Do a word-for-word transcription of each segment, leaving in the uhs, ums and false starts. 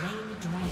slain the dragon.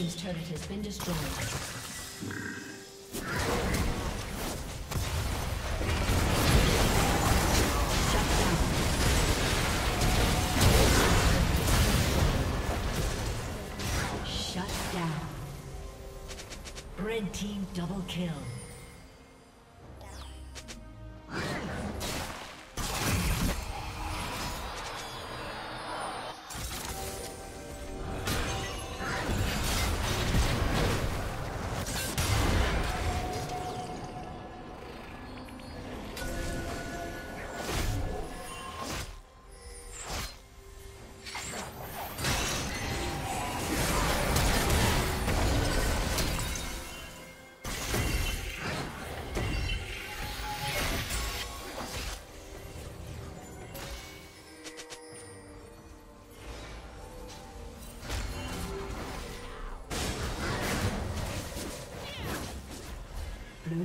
team's turret has been destroyed. Red team double kill. Blue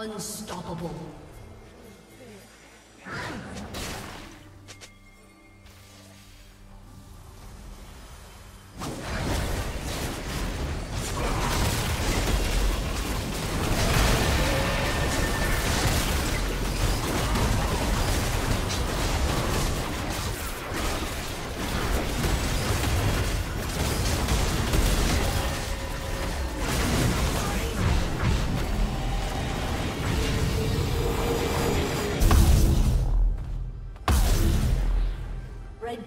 Unstoppable. Red